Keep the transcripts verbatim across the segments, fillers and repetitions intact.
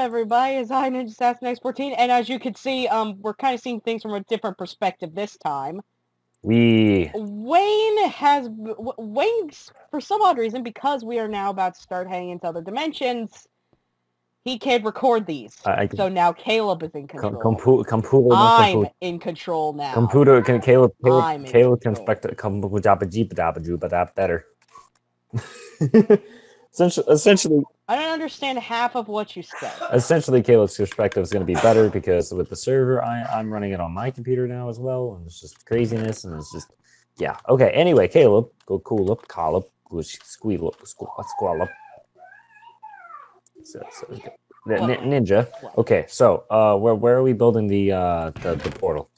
everybody, it's I, Ninja Assassin X fourteen, and as you can see, um, we're kind of seeing things from a different perspective this time. We Wayne has Wayne for some odd reason, because we are now about to start heading into other dimensions. He can't record these, I, I, so now Caleb is in control. Com compu computer, I'm computer. in control now. Computer can Caleb. Caleb, I'm Caleb can spectate. But that's better. Essentially, essentially, I don't understand half of what you said. Essentially, Caleb's perspective is going to be better because with the server, I, I'm running it on my computer now as well, and it's just craziness, and it's just, yeah. Okay, anyway, Caleb, go cool up, call up, squeal up, squall up. So, so okay. Ninja. Okay, so uh, where where are we building the uh the, the portal?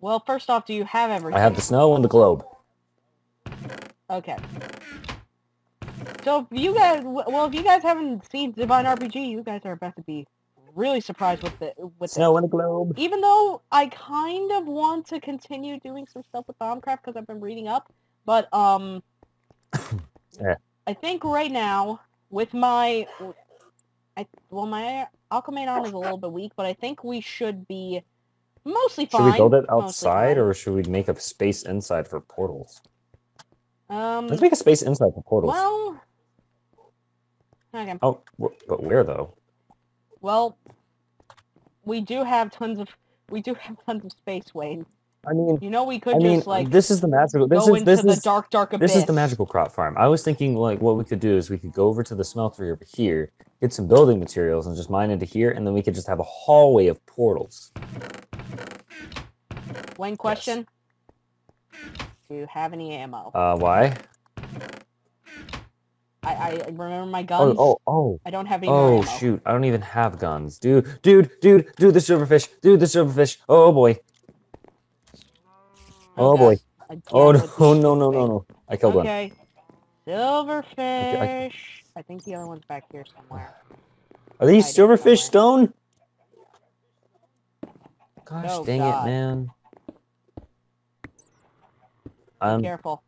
Well, first off, do you have everything? I have the snow and the globe. Okay. So if you guys, well, if you guys haven't seen Divine R P G, you guys are about to be really surprised with the with snow and the globe. Even though I kind of want to continue doing some stuff with BombCraft because I've been reading up, but um, yeah. I think right now with my, I well my Aquaman arm is a little bit weak, but I think we should be mostly fine. Should we build it outside, or should we make a space inside for portals? Um, Let's make a space inside for portals. Well, okay. Oh, but where though? Well, we do have tons of we do have tons of space, Wayne. I mean, you know, we could I mean, just like this is the magical. This go is this is the dark, dark abyss. This is the magical crop farm. I was thinking like what we could do is we could go over to the smeltery over here, get some building materials, and just mine into here, and then we could just have a hallway of portals. Wayne, question. Yes. Do you have any ammo? Uh, why? I, I remember my guns. Oh, oh, oh. I don't have any oh, ammo. Oh, shoot. I don't even have guns. Dude, dude, dude, dude, the silverfish. Dude, the silverfish. Oh, boy. Oh, okay. boy. Oh, no, oh, no, no, no, no. I killed okay. one. Silverfish. I, I, I think the other one's back here somewhere. Are these I silverfish stone? Gosh oh, dang God. it, man. Um, careful.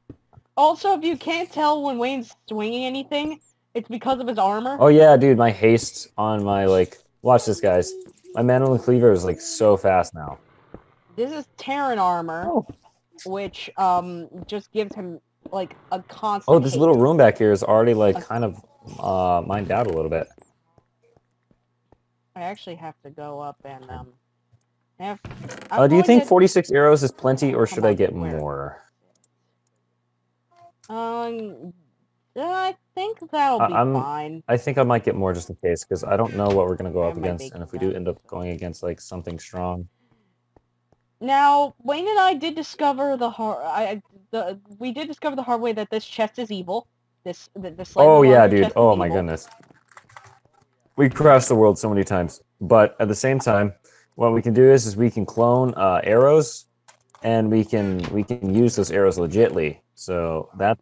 Also, if you can't tell when Wayne's swinging anything, it's because of his armor. Oh yeah, dude, my haste on my like. Watch this, guys. My mandolin cleaver is like so fast now. This is Terran armor, oh. which um just gives him like a constant. Oh, this haste. little room back here is already like okay. kind of uh mined out a little bit. I actually have to go up and um. Have, uh, do you think to... forty-six arrows is plenty, or should I get where? more? Um, I think that'll be I'm, fine. I think I might get more just in case, because I don't know what we're going to go up against, and if we do end up going against, like, something strong. Now, Wayne and I did discover the hard... I, the, we did discover the hard way that this chest is evil. This, the, this Oh, yeah, dude. Oh, my evil. goodness. We crashed the world so many times. But at the same time, what we can do is, is we can clone uh, arrows, and we can, we can use those arrows legitly. So that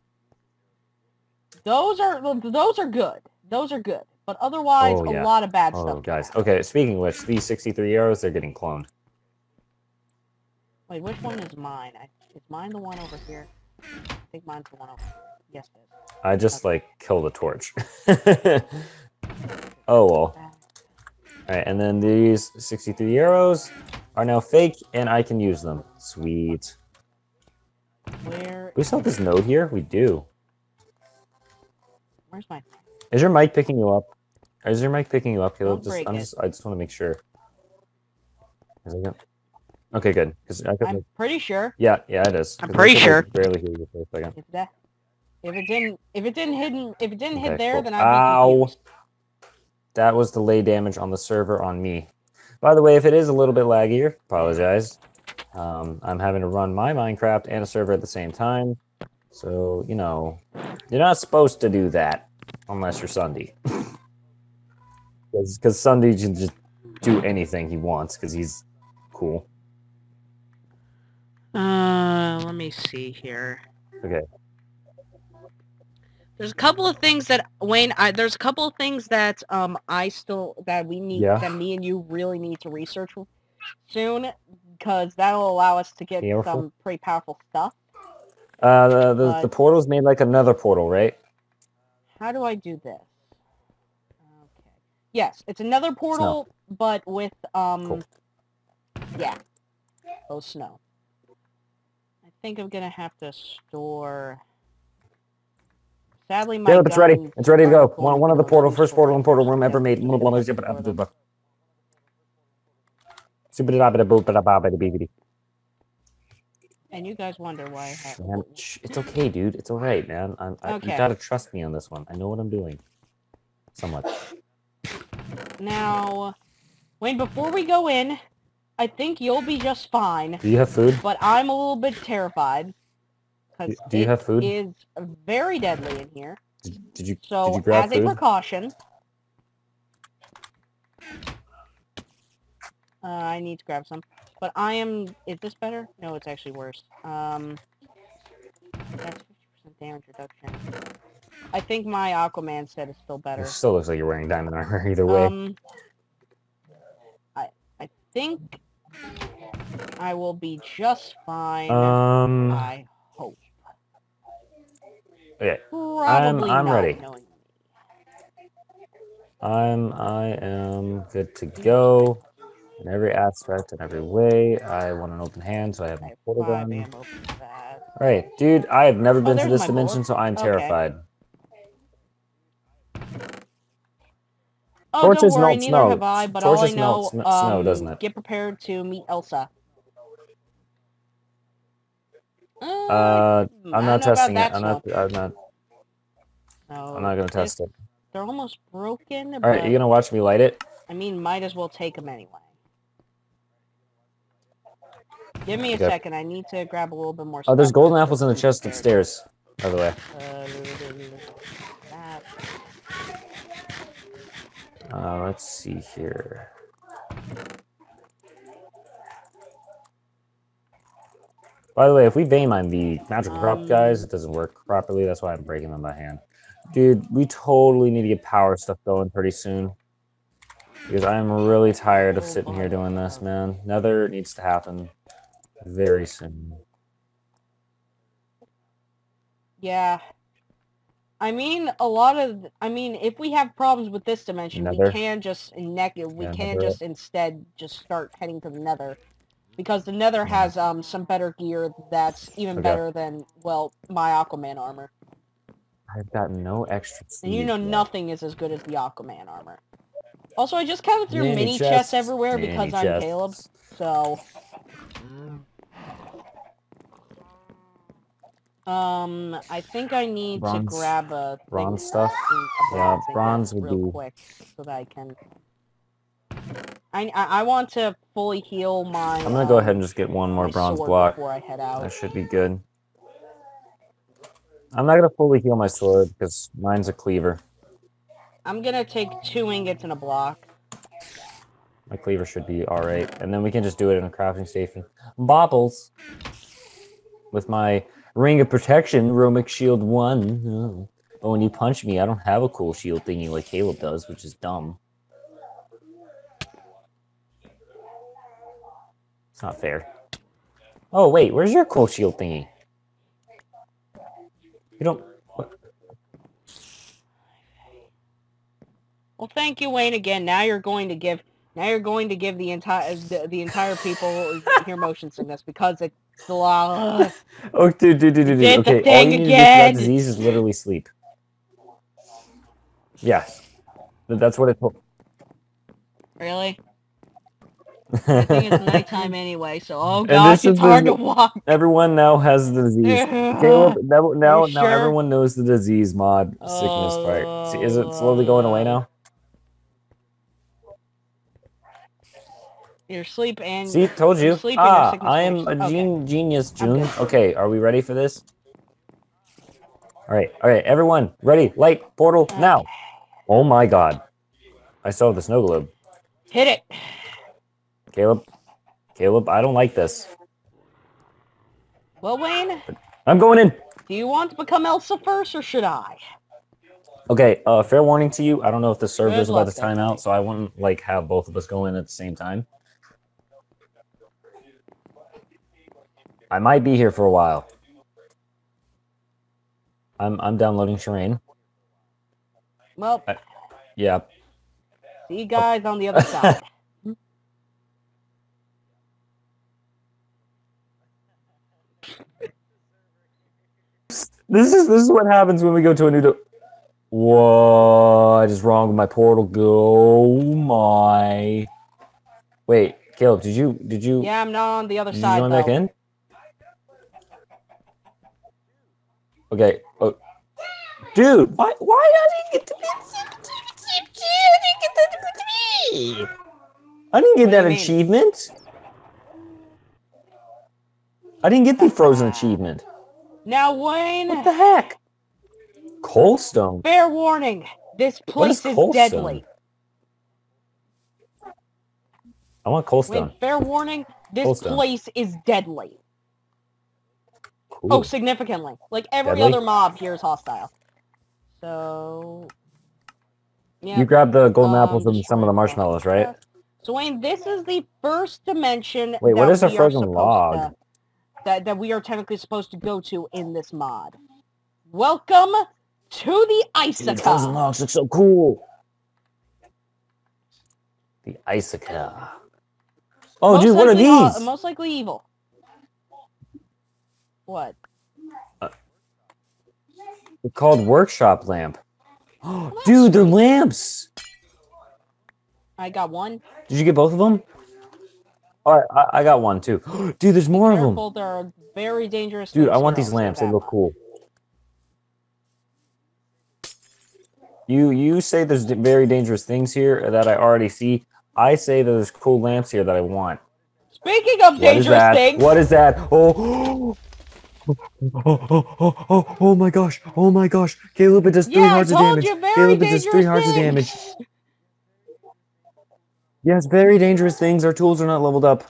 those are those are good. Those are good. But otherwise oh, yeah. a lot of bad oh, stuff. Guys. Happen. Okay, speaking of which, these sixty-three arrows, they're getting cloned. Wait, which one is mine? I, is mine the one over here? I think mine's the one over here. Yes, it is. I just okay. like killed a torch. Oh well. Alright, and then these sixty-three arrows are now fake and I can use them. Sweet. Where we sell this node here? We do. Where's my Is your mic picking you up? Is your mic picking you up, Caleb? Just, I'm just, I just want to make sure. Okay, good. I I'm make... pretty sure. Yeah, yeah, it is. I'm pretty sure. Barely hear you for a second. If, that, if it didn't, if it didn't hit, if it didn't okay, hit there, cool. then I'm. Ow! That was delay damage on the server on me. By the way, if it is a little bit laggier, apologize. Um, I'm having to run my Minecraft and a server at the same time, so, you know, you're not supposed to do that unless you're Sunday. Because Sunday can just do anything he wants, because he's cool. Uh, let me see here. Okay. There's a couple of things that, Wayne, I, there's a couple of things that um, I still, that we need, yeah. that me and you really need to research soon, because that'll allow us to get Beautiful. some pretty powerful stuff. Uh, the, the, uh, the portal's made like another portal, right? How do I do this? Okay. Yes, it's another portal, snow. but with, um, cool. yeah, oh, snow. I think I'm going to have to store... Sadly, my... Yeah, it's ready. It's ready to go. One, one of the portal, first portal and portal room ever made. And you guys wonder why. I man, it's okay, dude. It's all right, man. I'm, I, okay. You gotta trust me on this one. I know what I'm doing. Somewhat. Now, Wayne, before we go in, I think you'll be just fine. Do you have food? But I'm a little bit terrified. Do, do you have food? It is very deadly in here. Did, did you? So, did you grab as food? a precaution, uh, I need to grab some. But I am. Is this better? No, it's actually worse. Um, that's fifty percent damage reduction. I think my Aquaman set is still better. It still looks like you're wearing diamond armor either way. Um, I I think I will be just fine. Um, I hope. Okay. Probably I'm I'm ready. Knowing. I'm I am good to go in every aspect and every way. I want an open hand, so I have my portal gun. All right, dude. I have never been oh, to this dimension, board. so I'm okay. terrified. Oh, Torches don't worry, melt neither snow. have I, but Torches all I know, melt um, snow, doesn't it? Get prepared to meet Elsa. Uh, uh I'm not testing it. I'm not, I'm not. No, I'm not going to test it. They're almost broken. All right, are you going to watch me light it? I mean, might as well take them anyway. Give me a okay. second. I need to grab a little bit more stuff. Oh, there's golden apples in the chest upstairs, by the way. Uh, Uh, let's see here. By the way, if we vein mine the magical um, crop guys, it doesn't work properly. That's why I'm breaking them by hand. Dude, we totally need to get power stuff going pretty soon. Because I'm really tired of sitting here doing this, man. Nether needs to happen very soon. Yeah. I mean, a lot of. I mean, if we have problems with this dimension, nether. we can just neck it. We yeah, can nether. just instead just start heading to the Nether, because the Nether yeah. has um some better gear that's even okay. better than well my Aquaman armor. I've got no extra. And you know yet. nothing is as good as the Aquaman armor. Also, I just kind of threw mini, mini chests. chests everywhere mini because chests. I'm Caleb. So. Mm. Um, I think I need bronze, to grab a thing bronze stuff. A yeah, bronze would real be quick so that I can. I I want to fully heal my. I'm gonna um, go ahead and just get one more bronze block before I head out. That should be good. I'm not gonna fully heal my sword because mine's a cleaver. I'm gonna take two ingots and a block. My cleaver should be all right, and then we can just do it in a crafting station. Bobbles with my. Ring of Protection, Romic Shield one. Oh. But when you punch me, I don't have a cool shield thingy like Caleb does, which is dumb. It's not fair. Oh, wait, where's your cool shield thingy? You don't... What? Well, thank you, Wayne, again. Now you're going to give... Now you're going to give the entire the, the entire people your motion sickness because it's the law. Oh, dude, dude, dude, dude, dude. Okay, all you need to do for that disease is literally sleep. Yes, yeah. That's what it told. Really? I think it's nighttime anyway, so oh gosh, it's hard the, to walk. Everyone now has the disease. Caleb, now now, now sure? everyone knows the disease mod sickness uh, part. See, is it slowly going away now? Your sleep and see, told you. Sleep ah, and I am a gen okay. genius, June. Okay. okay, are we ready for this? All right, all right, everyone, ready? Light portal okay. now! Oh my God! I saw the snow globe. Hit it, Caleb. Caleb, I don't like this. Well, Wayne. I'm going in. Do you want to become Elsa first, or should I? Okay. Uh, fair warning to you. I don't know if the server's about to time out, so I wouldn't like have both of us go in at the same time. I might be here for a while. I'm I'm downloading Shireen. Well, I, yeah. See you guys on the other side. This is this is what happens when we go to a new do- What is wrong with my portal? Go my. Wait, Caleb, did you did you? Yeah, I'm not on the other did side. You going though. Back in? Okay. Oh. Dude, why why did he get to me? I didn't get that to me. I didn't get that achievement. I didn't get the frozen achievement. Now, Wayne. What the heck? Coalstone. Fair warning. This place is, is deadly. I want coalstone. Wayne, fair warning. This coalstone. place is deadly. Cool. Oh, significantly. Like every deadly? other mob here is hostile. So. Yeah. You grabbed the golden um, apples and some of the marshmallows, right? So, Wayne, this is the first dimension. Wait, what is a frozen log? To... That, that we are technically supposed to go to in this mod. Welcome to the Iceika. The frozen logs look so cool. The Iceika. Oh, most dude, what are these? Uh, most likely evil. What? Uh, they're called Workshop Lamp. Oh, dude, they're lamps. I got one. Did you get both of them? All right, I, I got one too. Dude, there's more Careful, of them. They're very dangerous. Dude, I want these lamps. They look cool. You you say there's very dangerous things here that I already see. I say there's cool lamps here that I want. Speaking of what dangerous things, what is that? Oh. Oh, oh, oh, oh, oh, oh my gosh! Oh my gosh! Caleb, it does three yeah, hearts of damage. Caleb, it does three hearts of damage. Yes, very dangerous things. Our tools are not leveled up.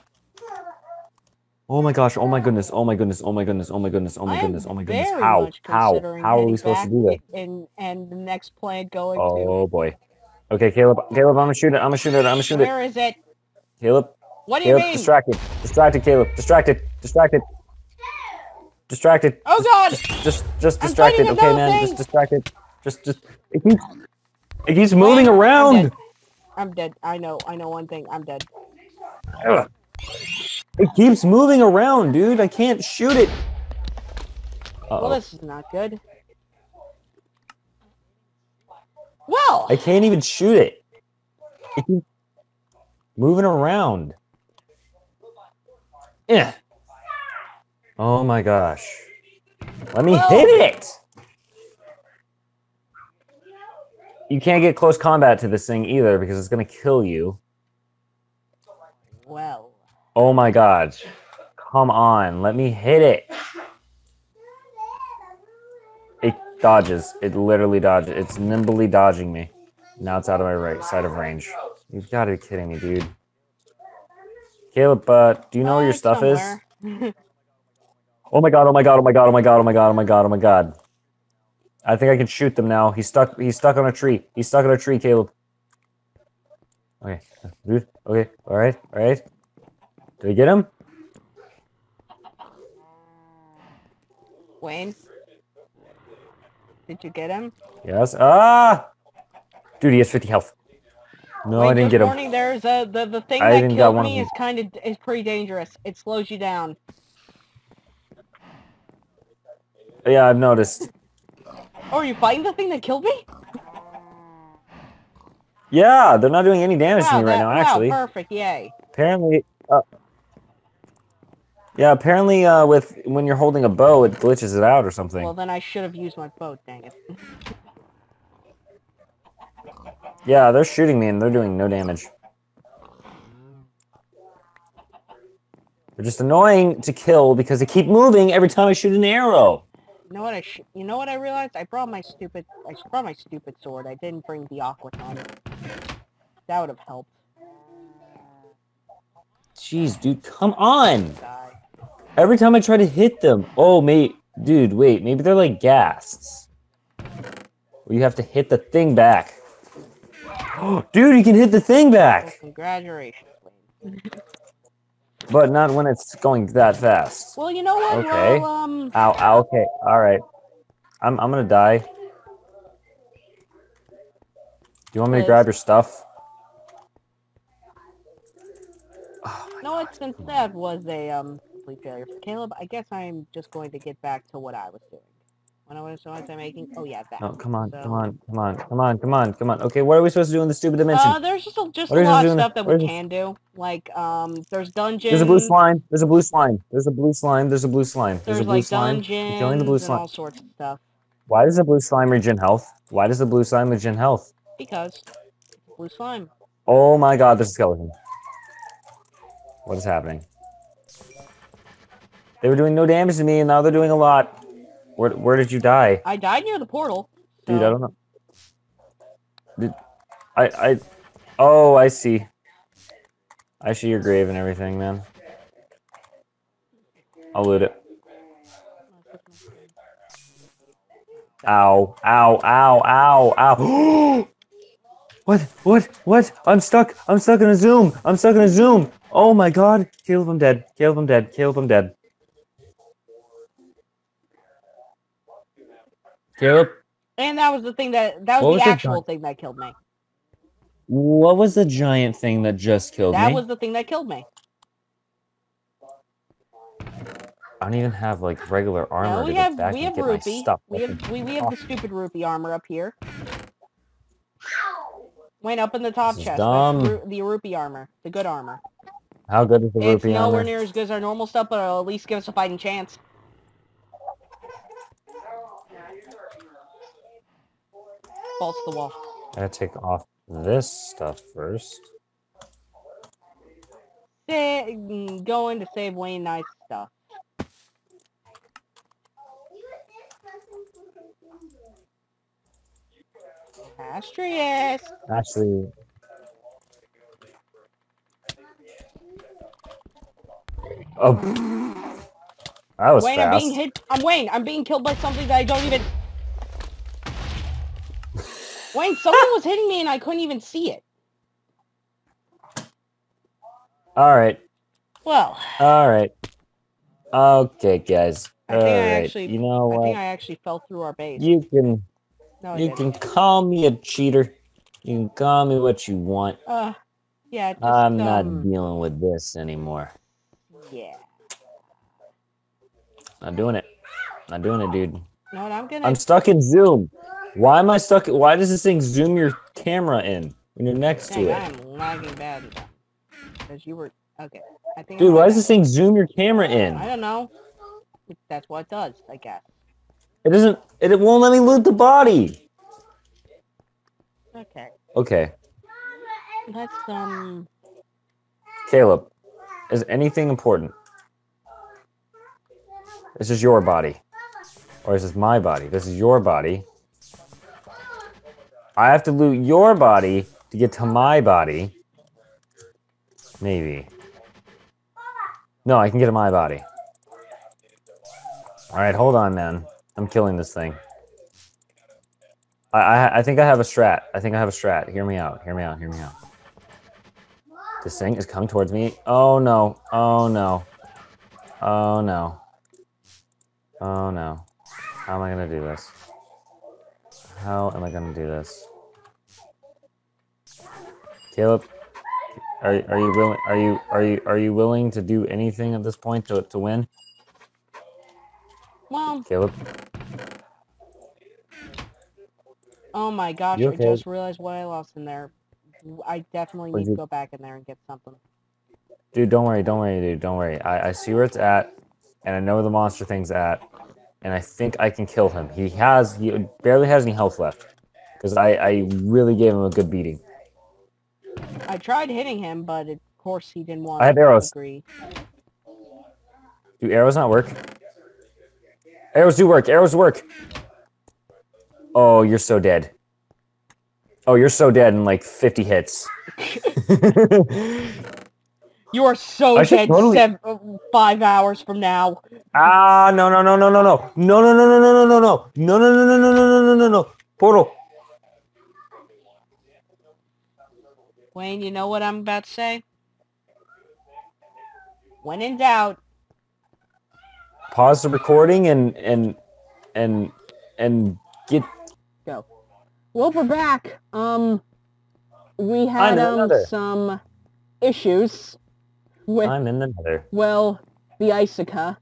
Oh my gosh! Oh my goodness! Oh my goodness! Oh my goodness! Oh my goodness! Oh my goodness! Oh my goodness! How? How? How are we supposed to do that? And and the next plan going. Oh boy. Okay, Caleb. Caleb, I'm gonna shoot it. I'm gonna shoot it. I'm gonna shoot it. Where is it? Caleb. What do you mean? Distracted. Distracted. Caleb. Distracted. Distracted. Distracted. Oh God! Just, just, just distracted. Okay, man. Just distracted. Just, just. It keeps, it keeps moving around. I'm dead. I know. I know one thing. I'm dead. Ugh. It keeps moving around, dude. I can't shoot it. Uh-oh. Well, this is not good. Well. I can't even shoot it. It keeps moving around. Yeah. Oh my gosh. Let me Whoa. hit it. You can't get close combat to this thing either because it's going to kill you. Well. Oh my god. Come on. Let me hit it. It dodges. It literally dodges. It's nimbly dodging me. Now it's out of my right side of range. You've got to be kidding me, dude. Caleb, uh, do you know uh, where your stuff somewhere. is? Oh my god, oh my god, oh my god, oh my god, oh my god, oh my god, oh my god. I think I can shoot them now. He's stuck. He's stuck on a tree. He's stuck on a tree, Caleb. Okay, dude. Okay, all right, all right. Did we get him? Wayne, did you get him? Yes. Ah, dude, he has fifty health. No, Wayne, I didn't get him. Morning, there's a the the thing I that killed me is kind of is pretty dangerous. It slows you down. Yeah, I've noticed. Oh, are you fighting the thing that killed me? Yeah, they're not doing any damage wow, to me right that, now, actually. Wow, perfect, yay. Apparently, uh, yeah, apparently uh, with when you're holding a bow, it glitches it out or something. Well, then I should have used my bow, dang it. Yeah, they're shooting me and they're doing no damage. They're just annoying to kill because they keep moving every time I shoot an arrow. You know what I? Sh you know what I realized? I brought my stupid. I brought my stupid sword. I didn't bring the Aquaman. That would have helped. Jeez, dude, come on! Die. Every time I try to hit them, oh mate, dude, wait, maybe they're like ghasts. Where you have to hit the thing back. Oh, dude, you can hit the thing back. Congratulations. But not when it's going that fast. Well, you know what? Okay. Well, um... Ow, ow, okay. All right. I'm, I'm gonna die. Do you want me to grab your stuff? What since that was a um, complete failure for Caleb, I guess I'm just going to get back to what I was doing. When I was what I'm making, oh yeah, that. No, come on, so, come on, come on, come on, come on, come on. Okay, what are we supposed to do in the stupid dimension? Uh, there's just a, just a lot of stuff that we can do. Like um, there's dungeons. There's a blue slime. There's a blue slime. There's a blue slime. There's a blue slime. There's, there's a blue like slime. Dungeons. I'm killing the blue slime. All sorts of stuff. Why does the blue slime regen health? Why does the blue slime regen health? Because blue slime. Oh my God! There's a skeleton. What is happening? They were doing no damage to me, and now they're doing a lot. Where where did you die? I died near the portal. So. Dude, I don't know. Did, I I oh I see. I see your grave and everything, man. I'll loot it. Ow! Ow! Ow! Ow! Ow! What? What? What? I'm stuck. I'm stuck in a zoom. I'm stuck in a zoom. Oh my God, Caleb, I'm dead. Caleb, I'm dead. Caleb, I'm dead. Caleb. And that was the thing that that was the actual thing that killed me. What was the giant thing that just killed me? That was the thing that killed me. I don't even have like regular armor to get back and get my stuff. We have we we have the stupid rupee armor up here. Went up in the top chest. Dumb. The rupee armor, the good armor. How good is the rupee armor? It's nowhere near as good as our normal stuff, but it'll at least give us a fighting chance. Falls to the wall. I gotta take off this stuff first. Going to save Wayne nice stuff. Astrius. Actually, oh, that was Wayne, fast. I'm being hit. I'm Wayne. I'm being killed by something that I don't even. Wayne, someone was hitting me and I couldn't even see it. All right. Well. All right. Okay, guys. I think All I right. actually. You know I what? think I actually fell through our base. You can. No, you didn't. can call me a cheater. You can call me what you want. Uh, yeah. Just, I'm not um, dealing with this anymore. Yeah. Not doing it. Not doing it, dude. No, I'm gonna. I'm stuck in Zoom. Why am I stuck? Why does this thing zoom your camera in when you're next Dang, to it? I'm lagging bad. Because you were okay. I think. Dude, I'm why does this thing zoom your camera in? I don't know. That's what it does, I guess. It doesn't. It won't let me loot the body. Okay. Okay. Let's um. Caleb, is anything important? This is your body, or is this my body? This is your body. I have to loot your body to get to my body. Maybe. No, I can get to my body. All right, hold on, man. I'm killing this thing. I, I I think I have a strat. I think I have a strat. Hear me out. Hear me out. Hear me out. This thing is coming towards me. Oh no. Oh no. Oh no. Oh no. How am I gonna do this? How am I gonna do this? Caleb, are are you willing? Are you are you are you willing to do anything at this point to to win? Well, Caleb. Oh my gosh, okay? I just realized what I lost in there. I definitely Where'd need you... to go back in there and get something. Dude, don't worry, don't worry, dude, don't worry. I, I see where it's at, and I know where the monster thing's at, and I think I can kill him. He has, he barely has any health left, because I, I really gave him a good beating. I tried hitting him, but of course he didn't want to agree. I have arrows. Do arrows not work? Arrows do work. Arrows work. Oh, you're so dead. Oh, you're so dead in like fifty hits. You are so I dead totally... seven, five hours from now. Ah, no, no, no, no, no, no. No, no, no, no, no, no, no, no. No, no, no, no, no, no, no, no, no. Portal. Wayne, you know what I'm about to say? When in doubt. Pause the recording and and and and get go. Well, we're back. Um, we had um, some issues. with, I'm in the nether. Well, the Iceika.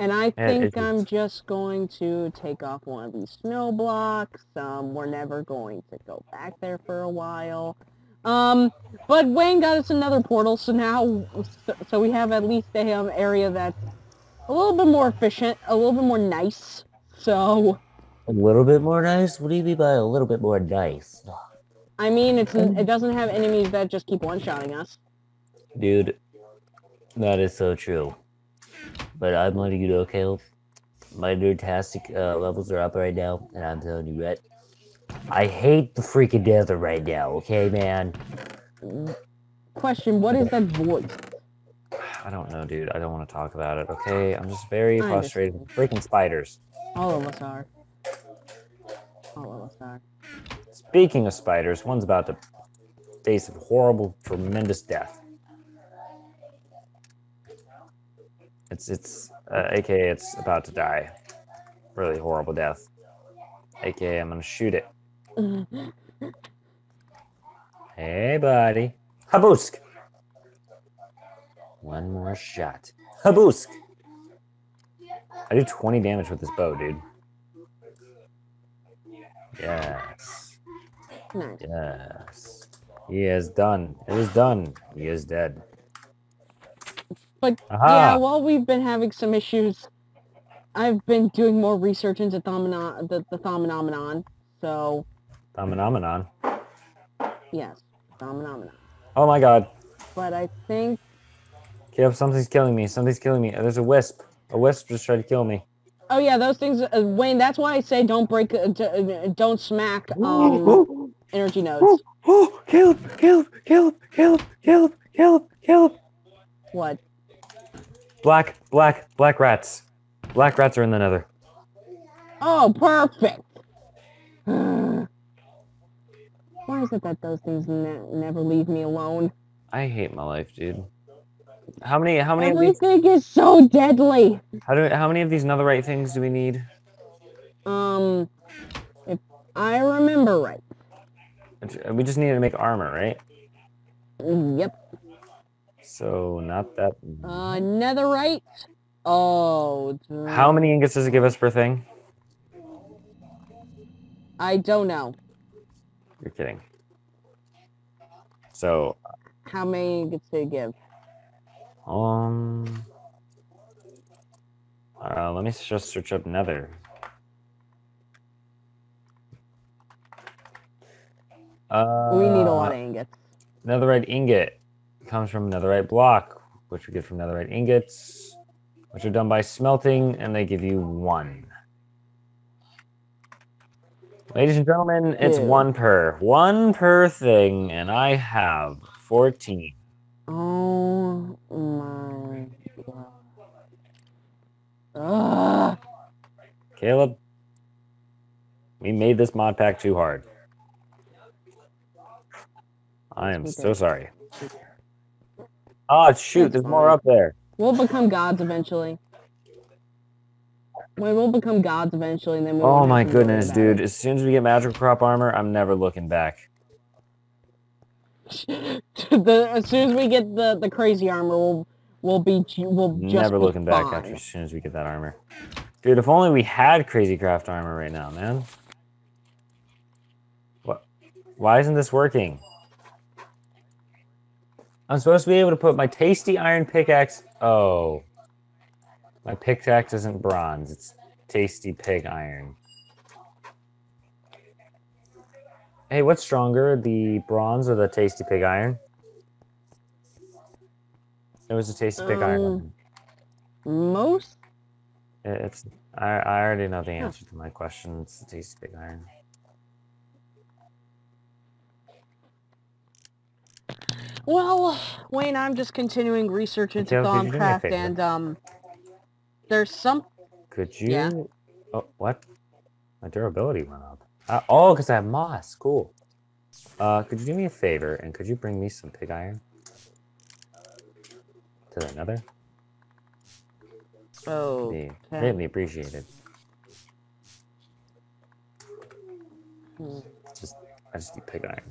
And I think yeah, I'm just going to take off one of these snow blocks. Um, we're never going to go back there for a while. Um, but Wayne got us another portal, so now, so, so we have at least a um, area that's a little bit more efficient, a little bit more nice, so... A little bit more nice? What do you mean by a little bit more nice? I mean, it's it doesn't have enemies that just keep one-shotting us. Dude, that is so true. But I'm letting you know, Caleb, my nerdtastic uh, levels are up right now, and I'm telling you, Rhett, I hate the freaking nether right now, okay, man? Question, what is that voice? I don't know, dude. I don't want to talk about it, okay? I'm just very I frustrated with freaking spiders. All of us are. All of us are. Speaking of spiders, one's about to face a horrible, tremendous death. It's, it's, uh, A K A it's about to die. Really horrible death. A K A I'm gonna shoot it. Hey, buddy. Haboosk! One more shot. Haboosk! I do twenty damage with this bow, dude. Yes. Yes. He is done. It is done. He is dead. But Aha. yeah, while we've been having some issues, I've been doing more research into thaumonon, the the thaumonomenon. So. Thaumonomenon. Yes, thaumonomenon. Oh my God. But I think. Caleb, something's killing me. Something's killing me. There's a wisp. A wisp just tried to kill me. Oh yeah, those things, uh, Wayne. That's why I say don't break, uh, don't smack um energy nodes. Oh, oh, Caleb, Caleb, Caleb, Caleb, Caleb, Caleb, Caleb. What? Black, black, black rats. Black rats are in the nether. Oh, perfect. Why is it that those things ne never leave me alone? I hate my life, dude. How many? How many? Everything of these... is so deadly. How do? How many of these netherite things do we need? Um, if I remember right, we just need to make armor, right? Yep. So not that. Uh, netherite. Oh. Dude. How many ingots does it give us per thing? I don't know. You're kidding. So. How many ingots did it give? Um. Uh, let me just search up nether. Uh, we need a lot of ingots. Netherite ingot comes from netherite block, which we get from netherite ingots, which are done by smelting, and they give you one. Ladies and gentlemen, it's Ew. one per. One per thing, and I have fourteen. Oh my God. Ugh. Caleb, we made this mod pack too hard. I am so sorry. Oh, shoot, there's more up there. We'll become gods eventually. We will become gods eventually, and then we'll. Oh my goodness, dude! As soon as we get magical crop armor, I'm never looking back. the, as soon as we get the the crazy armor, we'll we'll be we'll just never looking back after as soon as we get that armor, dude. If only we had crazy craft armor right now, man. What? Why isn't this working? I'm supposed to be able to put my tasty iron pickaxe. Oh. My pickaxe isn't bronze, it's tasty pig iron. Hey, what's stronger, the bronze or the tasty pig iron? It was a tasty um, pig iron. Most? It's. I, I already know the answer yeah. to my question. It's the tasty pig iron. Well, Wayne, I'm just continuing research into BombCraft and um. There's some... Could you... Yeah. Oh, what? My durability went up. Uh, oh, because I have moss. Cool. Uh, could you do me a favor, and could you bring me some pig iron? To the nether? Oh, okay. Greatly appreciated. Hmm. Just, I just need pig iron.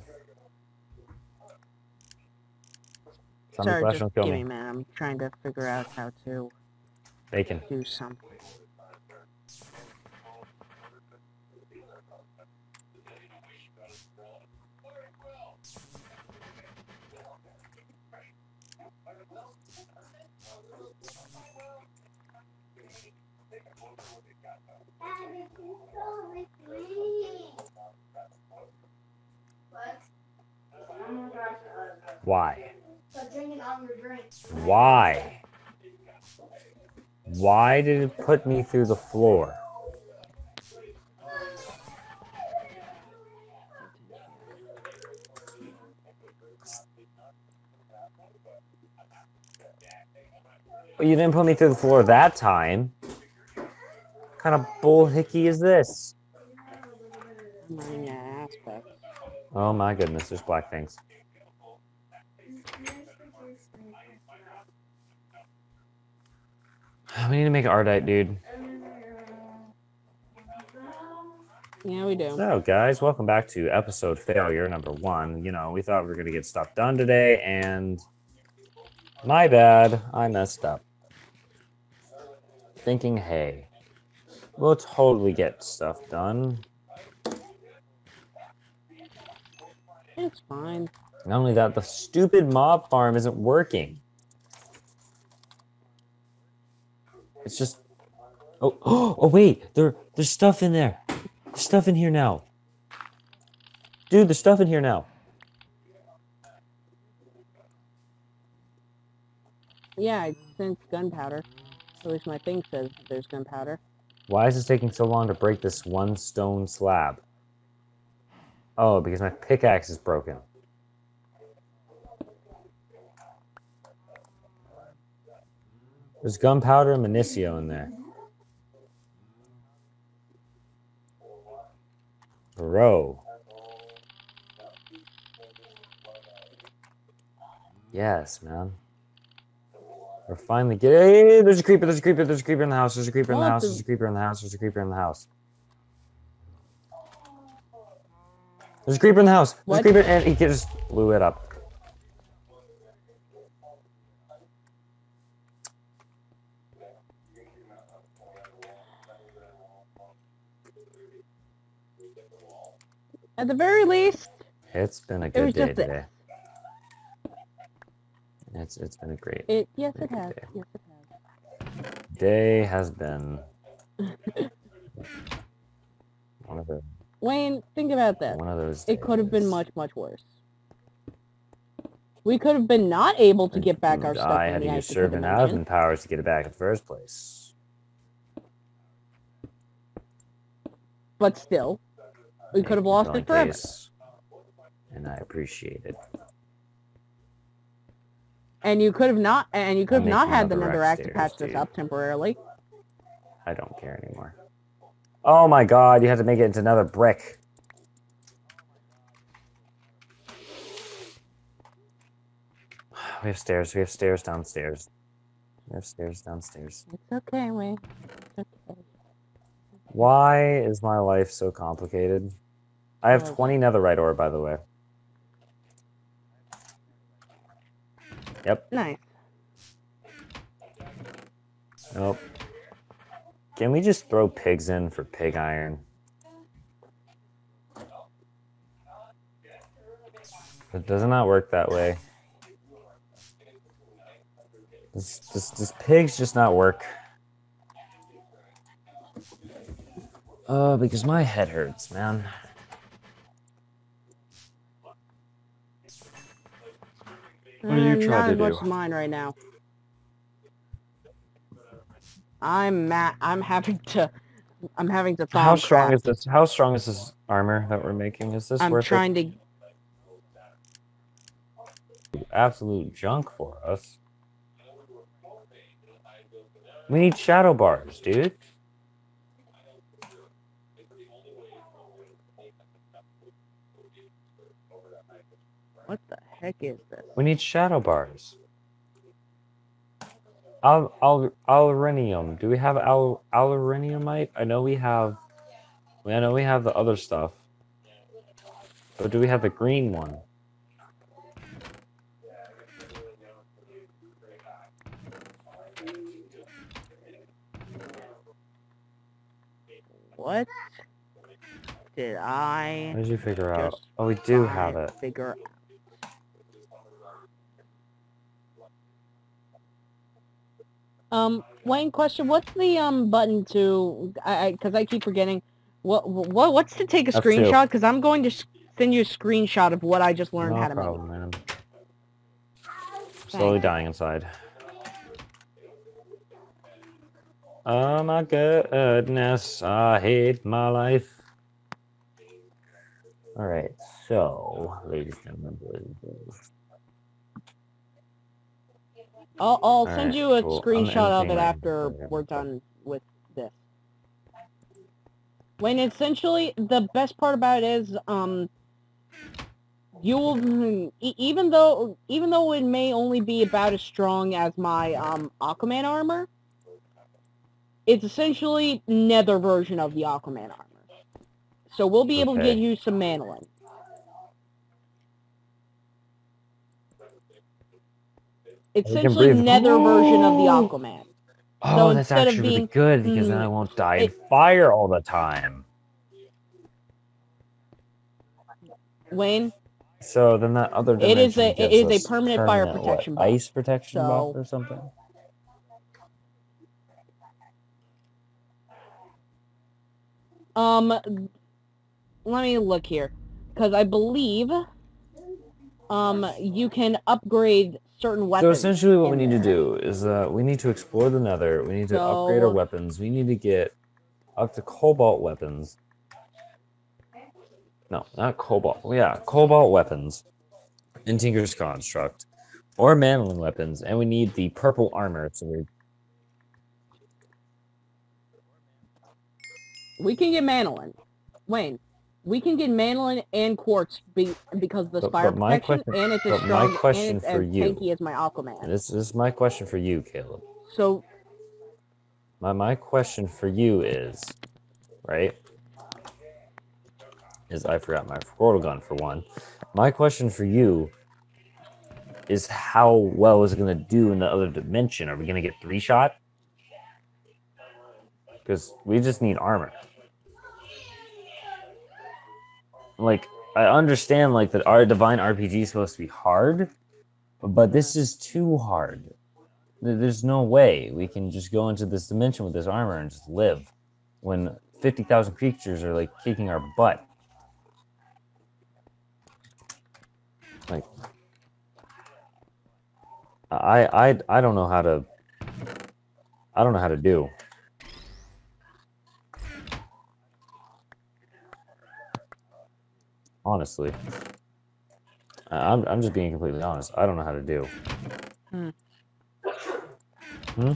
Sorry, just give me, man. I'm trying to figure out how to Bacon. do something. Why? Why? Why did it put me through the floor? Well, you didn't put me through the floor that time. What kind of bullhickey is this? Oh my goodness, there's black things. We need to make Ardite, dude. Yeah, we do. So, guys, welcome back to episode failure number one. You know, we thought we were going to get stuff done today, and my bad, I messed up. Thinking, hey, we'll totally get stuff done. It's fine. Not only that, the stupid mob farm isn't working. It's just, oh, oh, oh wait, there, there's stuff in there. There's stuff in here now. Dude, there's stuff in here now. Yeah, I sense gunpowder. At least my thing says there's gunpowder. Why is this taking so long to break this one stone slab? Oh, because my pickaxe is broken. There's gunpowder and Minicio in there. Bro. Yes, man. We're finally getting... Hey, there's a creeper, there's a creeper, there's a creeper in the house, there's a creeper in the house, there's a creeper in the house, there's a creeper in the house. There's a creeper in the house. There's a creeper and he just blew it up. At the very least, it's been a good day today. It's it's been a great. It yes it has. Day. Yes it has. Day has been one of the. Wayne, think about this. One of those. It could have been much much worse. We could have been not able to get back our stuff. I had to use servant oven powers to get it back in the first place. But still. We could have lost it forever. And I appreciate it. And you could have not and you could have not had the netherrack to patch this up temporarily. I don't care anymore. Oh my god, you have to make it into another brick. We have stairs, we have stairs downstairs. We have stairs downstairs. It's okay, Wayne. It's okay. Why is my life so complicated? I have twenty netherite ore, by the way. Yep. Nice. Nope. Can we just throw pigs in for pig iron? It does not work that way. Does, does, does pigs just not work? Uh, because my head hurts, man. What are you trying to do? Not much mine right now. I'm ma I'm having to. I'm having to. Thaumcraft. How strong is this? How strong is this armor that we're making? Is this I'm worth? I'm trying it? to. Absolute junk for us. We need shadow bars, dude. What the heck is this? We need shadow bars. Al al aluranium. Do we have al aluraniumite? I know we have. I know we have the other stuff. But do we have the green one? What did I... What did you figure out? Oh, we do have it. Figure out. Um, Wayne, question, what's the, um, button to, I, I, cause I keep forgetting, what, what, what's to take a F two. Screenshot? Cause I'm going to send you a screenshot of what I just learned no how to problem, make. No problem, man. I'm slowly dying inside. Oh my goodness, I hate my life. Alright, so, ladies and gentlemen, I'll, I'll send right, you a cool. screenshot of it after yeah. we're done with this. When essentially, the best part about it is, um, you will, even though, even though it may only be about as strong as my, um, Aquaman armor, it's essentially nether version of the Aquaman armor. So we'll be able okay. to get you some mandolin. It's essentially nether oh. version of the Aquaman. Oh, so that's actually being, really good, because mm, then I won't die in fire all the time. Wayne? So then that other dimension It is a, it is a permanent, permanent fire protection what, buff. Ice protection so, buff or something? Um, let me look here. Because I believe um, you can upgrade... certain weapons. So essentially what we need there. to do is uh, we need to explore the nether, we need to so, upgrade our weapons, we need to get up to cobalt weapons. No, not cobalt. Yeah, cobalt weapons in Tinker's Construct. Or mandolin weapons, and we need the purple armor. So we We can get mandolin. Wayne. We can get mandolin and quartz be, because of the spire protection, question, and it's as strong my question and it's for as you, tanky as my Aquaman. This, this is my question for you, Caleb. So, my my question for you is, right? Is I forgot my portal gun for one. My question for you is, how well is it going to do in the other dimension? Are we going to get three shot? Because we just need armor. Like, I understand, like, that our Divine R P G is supposed to be hard, but this is too hard. There's no way we can just go into this dimension with this armor and just live when fifty thousand creatures are, like, kicking our butt. Like, I, I, I don't know how to, I don't know how to do. Honestly, I'm I'm just being completely honest. I don't know how to do. Hmm. Hmm?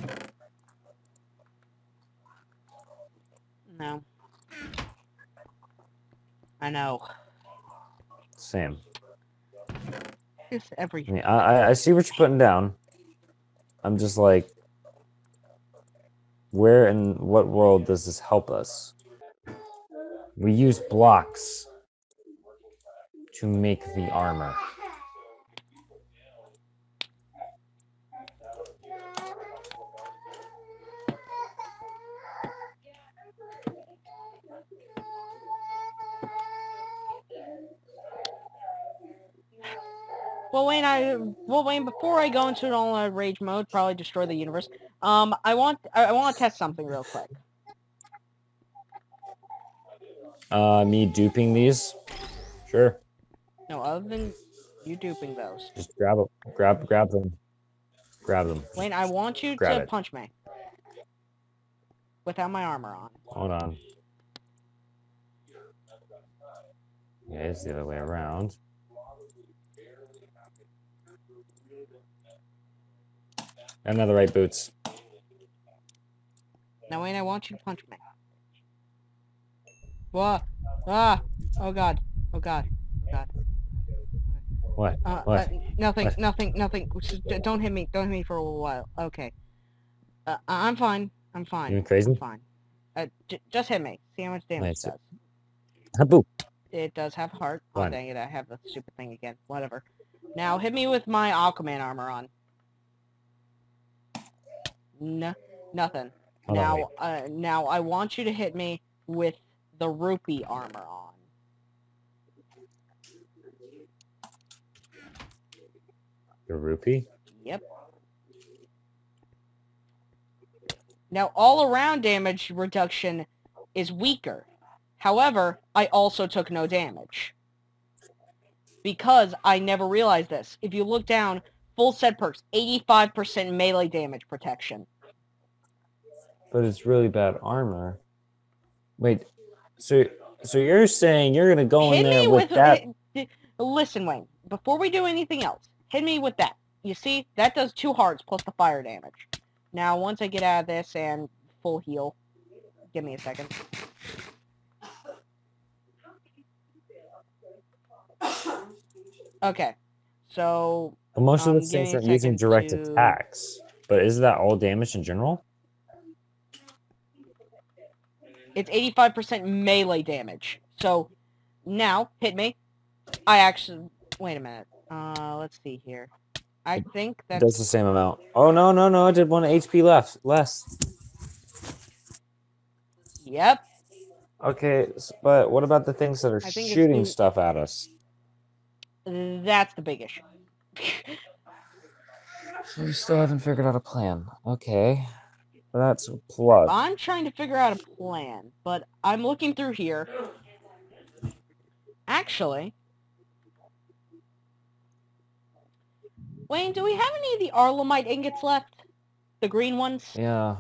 No. I know. Same. It's everything. I, mean, I I see what you're putting down. I'm just like, where in what world does this help us? We use blocks to make the armor. Well, Wayne, I well, Wayne. Before I go into an all-out rage mode, probably destroy the universe. Um, I want, I, I want to test something real quick. Uh, me duping these? Sure. No, other than you duping those. Just grab them. Grab, grab them. Grab them. Wayne, I want you grab to it. punch me. Without my armor on. Hold on. Yeah, it's the other way around. Another right boots. Now, Wayne, I want you to punch me. Whoa. Ah. Oh, God. Oh, God. Oh, God. What? Uh, what? Uh, nothing, what? nothing, nothing, nothing. Don't hit me. Don't hit me for a while. Okay. Uh, I'm fine. I'm fine. You crazy? I'm fine. Uh, j just hit me. See how much damage nice. it does. Haboo. It does have heart. Fine. Oh, dang it. I have the stupid thing again. Whatever. Now, hit me with my Aquaman armor on. No, nothing. Hold now, on, uh, now I want you to hit me with the rupee armor on. The rupee? Yep. Now, all-around damage reduction is weaker. However, I also took no damage. Because I never realized this. If you look down, full set perks, eighty-five percent melee damage protection. But it's really bad armor. Wait, so so you're saying you're going to go in there with that? Listen, Wayne, before we do anything else, hit me with that. You see, that does two hearts plus the fire damage. Now, once I get out of this and full heal, give me a second. Okay, so... Well, most of those things are using direct to... attacks, but isn't that all damage in general? It's eighty-five percent melee damage. So, now, hit me. I actually... Wait a minute. Uh, let's see here. I think that's... Does the same amount. Oh, no, no, no. I did one H P left. Less. Yep. Okay, but what about the things that are shooting stuff at us? That's the big issue. So we still haven't figured out a plan. Okay. That's a plus. I'm trying to figure out a plan, but I'm looking through here. Actually... Wayne, do we have any of the Arlemite ingots left? The green ones? Yeah.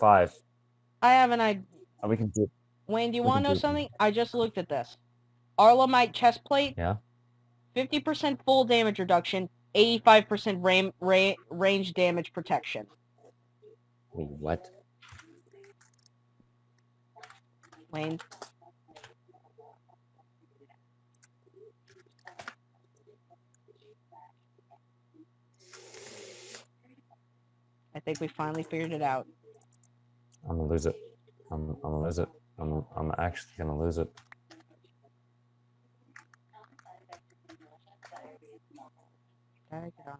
Five. I have an idea. Oh, we can do it. Wayne, do you want to know something? I just looked at this. Arlemite chest plate. Yeah. fifty percent full damage reduction, eighty-five percent ram ra range damage protection. What? Wayne. I think we finally figured it out. I'm gonna lose it. I'm, I'm gonna lose it. I'm, I'm actually gonna lose it. Gotta get on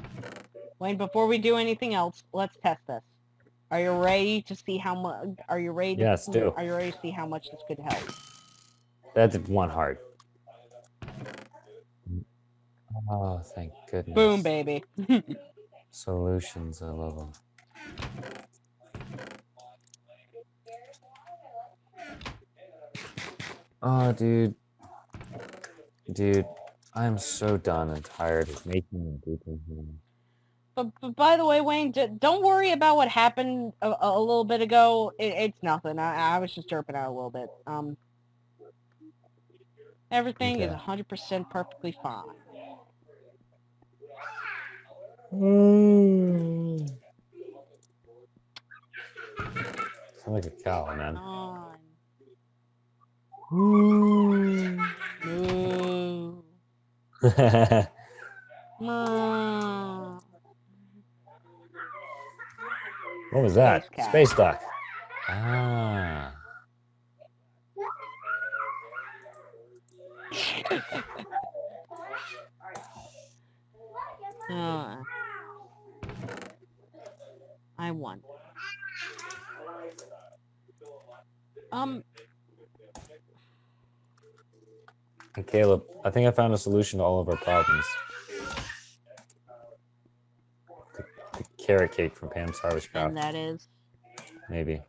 my pants. Wayne, before we do anything else, let's test this. Are you ready to see how much? Are you ready? Yes, to, do. Are you ready to see how much this could help? That did one heart. Oh, thank goodness. Boom, baby. Solutions, I love them. Oh, dude. Dude, I'm so done and tired of making and doing him. But, but by the way, Wayne, don't worry about what happened a, a little bit ago. It, it's nothing. I, I was just derping out a little bit. Um... Everything okay. is one hundred percent perfectly fine. Mm. Sound like a cow, man. Mm. Mm. Mm. What was that? Space, Space duck. Ah. uh, I won. Um. Hey, Caleb, I think I found a solution to all of our problems. The, the carrot cake from Pam's Harvest Craft. And that is? Maybe.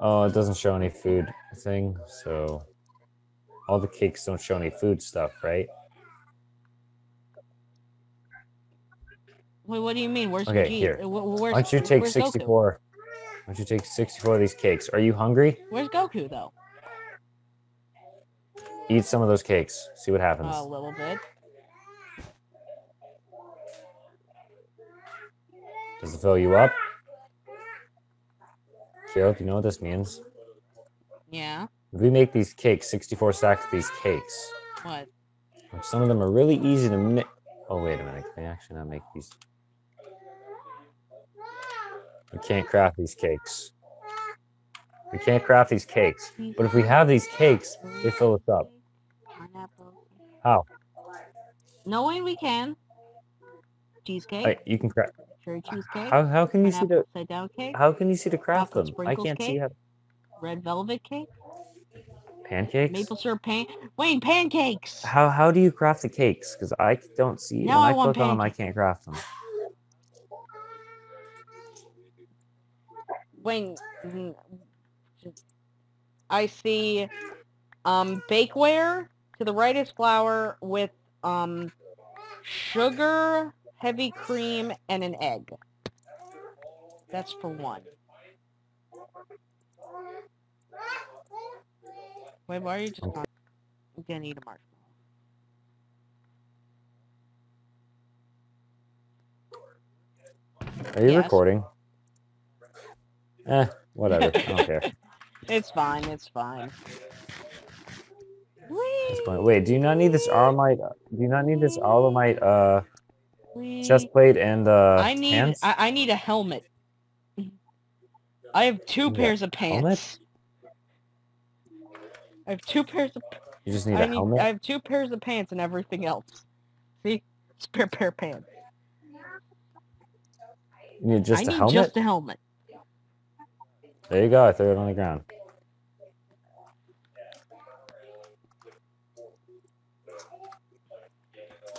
Oh, it doesn't show any food thing, so all the cakes don't show any food stuff, right? Wait, what do you mean? Where's okay, the G? Here. Where's, Why don't you take sixty-four? Why don't you take sixty-four of these cakes? Are you hungry? Where's Goku, though? Eat some of those cakes. See what happens. A little bit. Does it fill you up? Gerald, you know what this means? Yeah. If we make these cakes, sixty-four stacks of these cakes. What? Some of them are really easy to make. Oh, wait a minute. Can I actually not make these? We can't craft these cakes. We can't craft these cakes. But if we have these cakes, they fill us up. Oh. Knowing we can. Cheesecake. Wait, you can craft. Sure, cheesecake. How, how can you see the upside down cake? How can you see to craft them? I can't see how. Red velvet cake. Pancakes. Maple syrup pan. Wayne, pancakes. How how do you craft the cakes? Because I don't see. Now when I, I click on them, I can't craft them. Wayne, I see. Um, bakeware to the right is flour with um sugar, heavy cream, and an egg. That's for one. Wait, why are you just not gonna eat a marshmallow? Are you yes. recording? Eh, whatever. I don't care. It's fine, it's fine. Wait, wait, do you not need this Arlemite? Do you not need this Arlemite uh chest plate and uh I need pants? I, I need a helmet. I have two pairs of pants. Helmet? I have two pairs of You just need I a need, helmet? I have two pairs of pants and everything else. See? Spare pair of pants. You need just I a need helmet? Just a helmet. There you go, I threw it on the ground.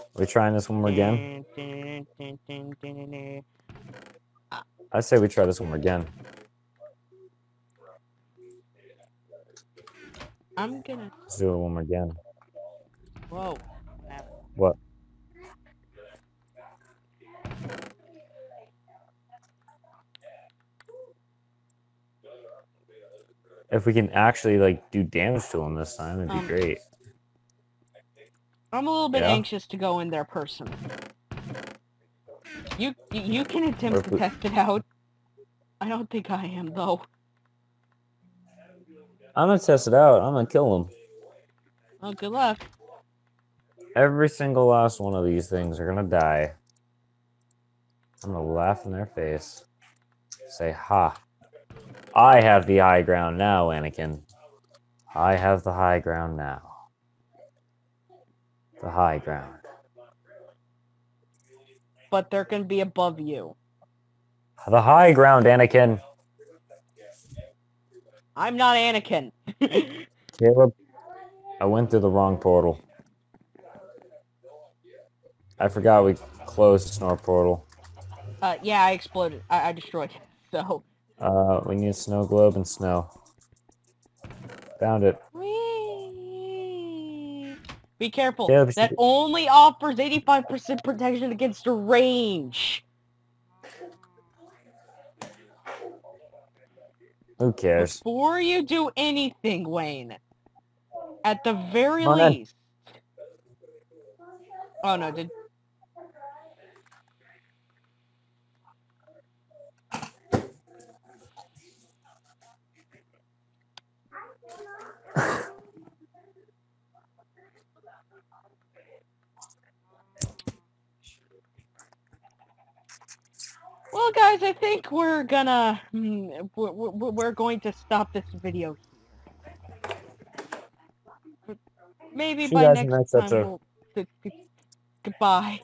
Are we trying this one more again? I say we try this one more again. I'm gonna... Let's do it one more again. Whoa. What? If we can actually, like, do damage to him this time, it'd um, be great. I'm a little bit yeah. anxious to go in there personally. You you can attempt to we... test it out. I don't think I am, though. I'm gonna test it out. I'm gonna kill him. Oh, good luck. Every single last one of these things are gonna die. I'm gonna laugh in their face. Say, ha. I have the high ground now, Anakin. I have the high ground now. The high ground. But they're going to be above you. The high ground, Anakin. I'm not Anakin. Caleb, I went through the wrong portal. I forgot we closed the snore portal. Uh, yeah, I exploded. I, I destroyed it, so... Uh, we need a snow globe and snow. Found it. Whee! Be careful. Yeah, that only offers eighty-five percent protection against the range. Who cares? Before you do anything, Wayne. At the very Come on least. In. Oh, no, did... Well, guys, I think we're gonna we're going to stop this video here. Maybe by next time. We'll, goodbye.